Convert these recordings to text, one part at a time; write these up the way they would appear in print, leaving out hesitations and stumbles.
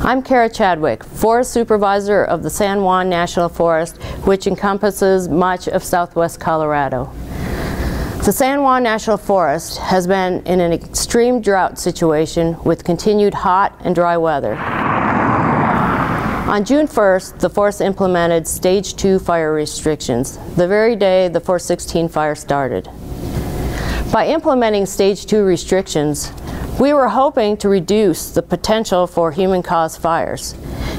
I'm Kara Chadwick, Forest Supervisor of the San Juan National Forest, which encompasses much of southwest Colorado. The San Juan National Forest has been in an extreme drought situation with continued hot and dry weather. On June 1st, the forest implemented Stage 2 fire restrictions, the very day the 416 fire started. By implementing Stage 2 restrictions, we were hoping to reduce the potential for human-caused fires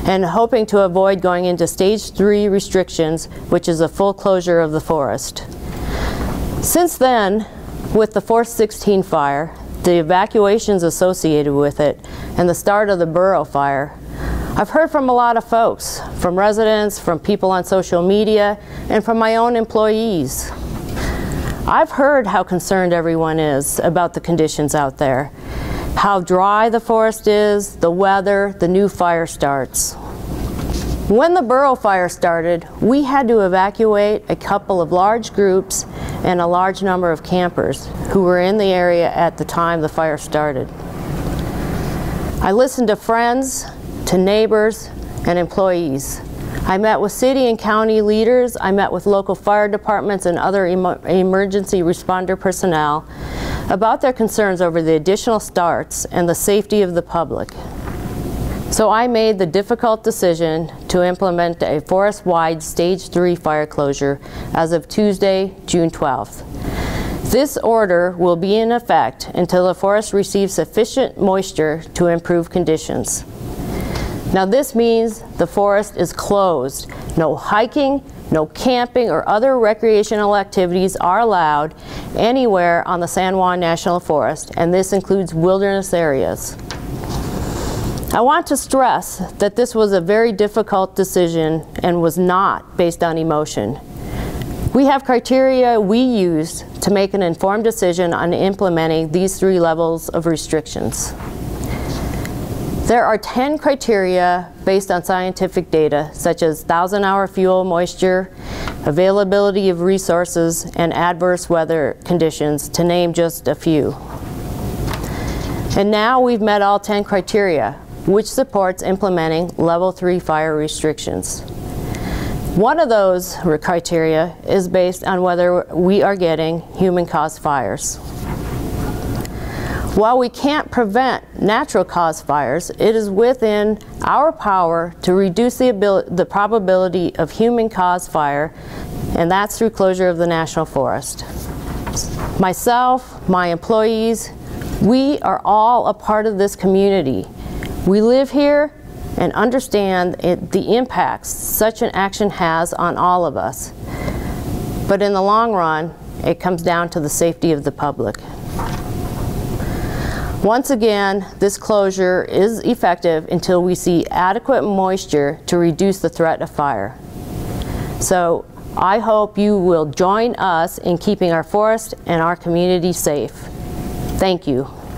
and hoping to avoid going into Stage 3 restrictions, which is a full closure of the forest. Since then, with the 416 fire, the evacuations associated with it, and the start of the Burro fire, I've heard from a lot of folks, from residents, from people on social media, and from my own employees. I've heard how concerned everyone is about the conditions out there, how dry the forest is, the weather, the new fire starts. When the Burro fire started, we had to evacuate a couple of large groups and a large number of campers who were in the area at the time the fire started. I listened to friends, to neighbors, and employees. I met with city and county leaders, I met with local fire departments and other emergency responder personnel about their concerns over the additional starts and the safety of the public. So I made the difficult decision to implement a forest-wide Stage 3 fire closure as of Tuesday, June 12th. This order will be in effect until the forest receives sufficient moisture to improve conditions. Now this means the forest is closed. No hiking, no camping, or other recreational activities are allowed anywhere on the San Juan National Forest, and this includes wilderness areas. I want to stress that this was a very difficult decision and was not based on emotion. We have criteria we use to make an informed decision on implementing these three levels of restrictions. There are 10 criteria based on scientific data, such as 1,000-hour fuel moisture, availability of resources, and adverse weather conditions, to name just a few. And now we've met all 10 criteria, which supports implementing Level 3 fire restrictions. One of those criteria is based on whether we are getting human-caused fires. While we can't prevent natural cause fires, it is within our power to reduce the probability of human-caused fire, and that's through closure of the National Forest. Myself, my employees, we are all a part of this community. We live here and understand the impacts such an action has on all of us. But in the long run, it comes down to the safety of the public. Once again, this closure is effective until we see adequate moisture to reduce the threat of fire. So I hope you will join us in keeping our forest and our community safe. Thank you.